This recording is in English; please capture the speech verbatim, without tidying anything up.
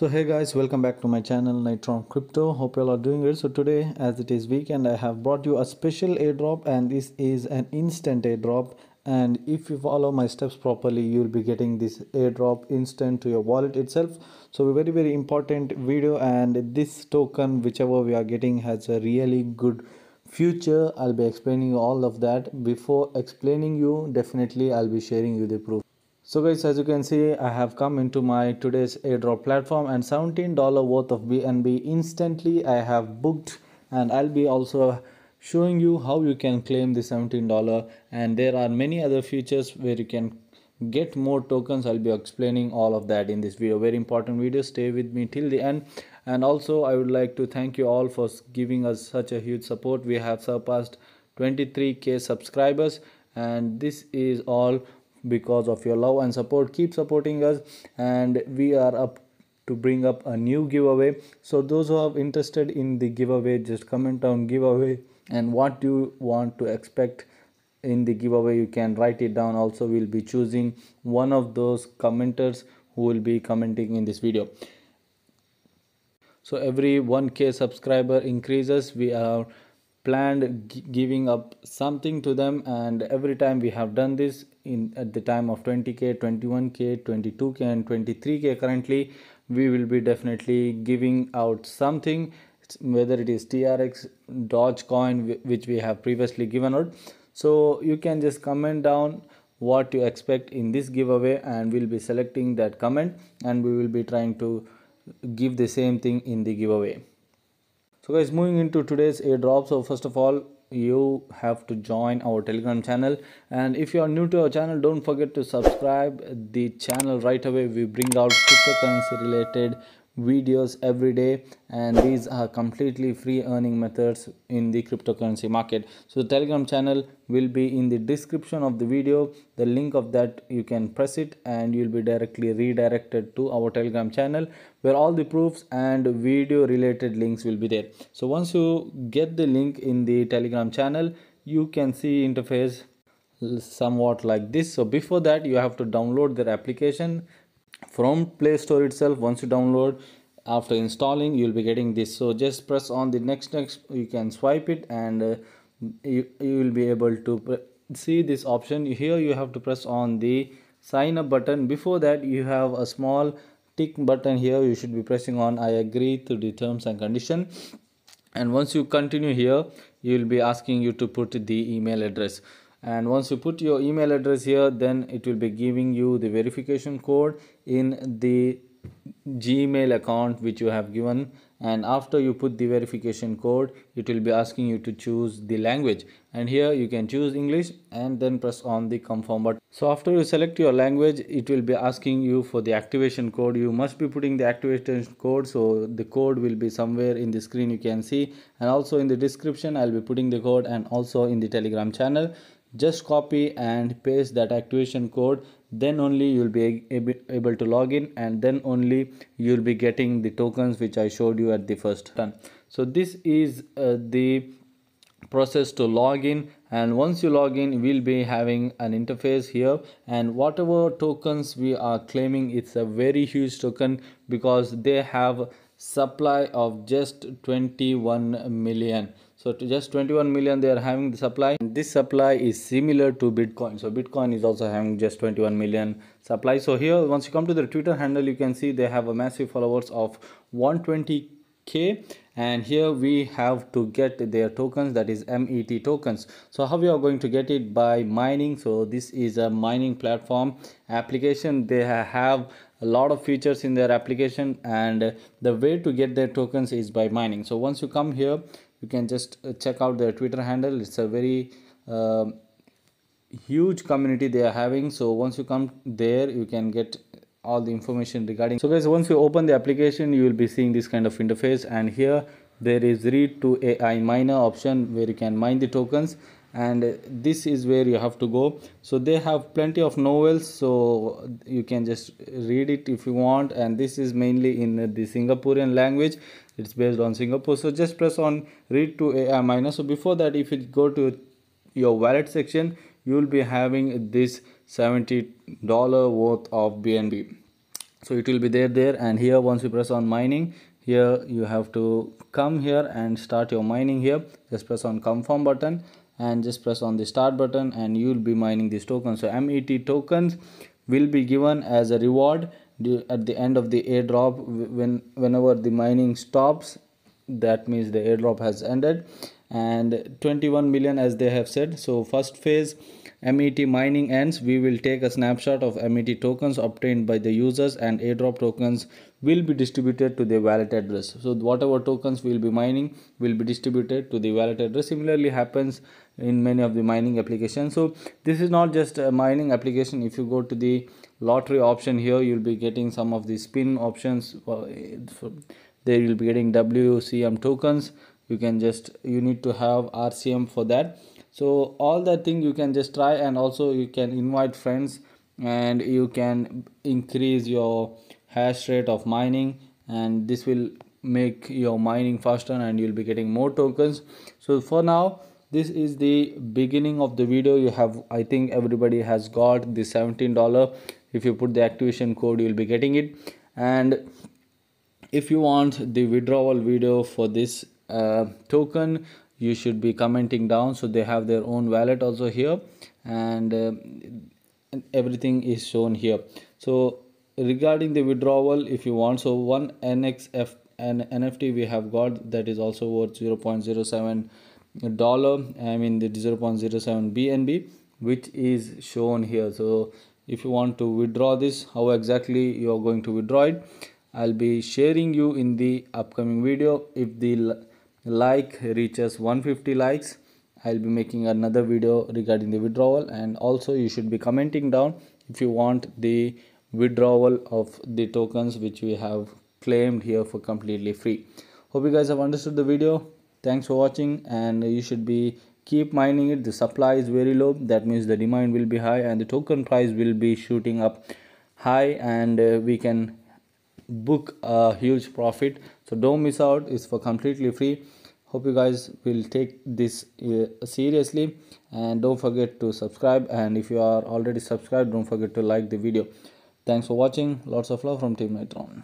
So hey guys, welcome back to my channel Nitron Crypto. Hope you all are doing well. So today, as it is weekend, I have brought you a special airdrop, and this is an instant airdrop, and if you follow my steps properly, you'll be getting this airdrop instant to your wallet itself. So very very important video, and this token whichever we are getting has a really good future. I'll be explaining you all of that. Before explaining you, definitely I'll be sharing you the proof. So guys, as you can see, I have come into my today's airdrop platform, and seventeen dollars worth of B N B instantly I have booked, and I'll be also showing you how you can claim the seventeen dollars, and there are many other features where you can get more tokens. I'll be explaining all of that in this video. Very important video, stay with me till the end. And also I would like to thank you all for giving us such a huge support. We have surpassed twenty-three K subscribers, and this is all because of your love and support. Keep supporting us, and we are up to bring up a new giveaway. So those who are interested in the giveaway, just comment down giveaway and what you want to expect in the giveaway. You can write it down. Also, we'll be choosing one of those commenters who will be commenting in this video. So every one K subscriber increases, we are planned giving up something to them, and every time we have done this in at the time of twenty K, twenty-one K, twenty-two K and twenty-three K. Currently we will be definitely giving out something, whether it is T R X, Dogecoin, which we have previously given out. So you can just comment down what you expect in this giveaway, and we'll be selecting that comment, and we will be trying to give the same thing in the giveaway. So guys, moving into today's airdrop. So first of all, you have to join our Telegram channel, and if you are new to our channel, don't forget to subscribe the channel right away. We bring out cryptocurrency related videos every day, and these are completely free earning methods in the cryptocurrency market. So the Telegram channel will be in the description of the video. The link of that, you can press it and you'll be directly redirected to our Telegram channel, where all the proofs and video related links will be there. So once you get the link in the Telegram channel, you can see interface somewhat like this. So before that, you have to download their application from Play Store itself. Once you download, after installing, you'll be getting this. So just press on the next next, you can swipe it, and uh, you, you will be able to see this option here. You have to press on the sign up button. Before that, you have a small tick button here. You should be pressing on I agree to the terms and condition, and once you continue here, you will be asking you to put the email address. And once you put your email address here, then it will be giving you the verification code in the Gmail account which you have given, and after you put the verification code, it will be asking you to choose the language, and here you can choose English and then press on the confirm button. So after you select your language, it will be asking you for the activation code. You must be putting the activation code, so the code will be somewhere in the screen, you can see, and also in the description I'll be putting the code, and also in the Telegram channel. Just copy and paste that activation code, then only you'll be able to log in, and then only you'll be getting the tokens which I showed you at the first time. So this is uh, the process to log in, and once you log in, we'll be having an interface here, and whatever tokens we are claiming, it's a very huge token because they have supply of just twenty-one million. So to just twenty-one million, they are having the supply, and this supply is similar to Bitcoin. So Bitcoin is also having just twenty-one million supply. So here, once you come to the Twitter handle, you can see they have a massive followers of one hundred twenty K, and here we have to get their tokens, that is M E T tokens. So how we are going to get it? By mining. So this is a mining platform application. They have a lot of features in their application, and the way to get their tokens is by mining. So once you come here, you can just check out their Twitter handle. It's a very uh, huge community they are having. So once you come there, you can get all the information regarding. So guys, once you open the application, you will be seeing this kind of interface, and here there is read to A I miner option where you can mine the tokens, and this is where you have to go. So they have plenty of novels, so you can just read it if you want, and this is mainly in the Singaporean language. It's based on Singapore. So just press on read to A I miner. So before that, if you go to your wallet section, you will be having this seventy dollars worth of B N B. So it will be there there and here once you press on mining, here you have to come here and start your mining here. Just press on confirm button and just press on the start button and you will be mining these tokens. So M E T tokens will be given as a reward at the end of the airdrop. When whenever the mining stops, that means the airdrop has ended, and twenty-one million as they have said. So first phase M E T mining ends, we will take a snapshot of M E T tokens obtained by the users, and airdrop tokens will be distributed to their wallet address. So whatever tokens we will be mining will be distributed to the wallet address. Similarly happens in many of the mining applications. So this is not just a mining application. If you go to the lottery option here, you will be getting some of the spin options. There you will be getting W C M tokens. You can just, you need to have R C M for that. So all that thing you can just try, and also you can invite friends and you can increase your hash rate of mining, and this will make your mining faster and you'll be getting more tokens. So for now, this is the beginning of the video. You have, I think everybody has got the seventeen dollars. If you put the activation code, you'll be getting it. And if you want the withdrawal video for this uh, token, you should be commenting down. So they have their own wallet also here, and uh, everything is shown here. So regarding the withdrawal, if you want, so one N X F and N F T we have got, that is also worth zero point zero seven dollar, I mean the zero point zero seven B N B, which is shown here. So if you want to withdraw this, how exactly you are going to withdraw it, I'll be sharing you in the upcoming video. If the like reaches one hundred fifty likes, I'll be making another video regarding the withdrawal. And also you should be commenting down if you want the withdrawal of the tokens which we have claimed here for completely free. Hope you guys have understood the video. Thanks for watching, and you should be keep mining it. The supply is very low, that means the demand will be high and the token price will be shooting up high, and uh, we can book a huge profit. So don't miss out, it's for completely free. Hope you guys will take this uh, seriously, and don't forget to subscribe, and if you are already subscribed, don't forget to like the video. Thanks for watching. Lots of love from Team Nitron.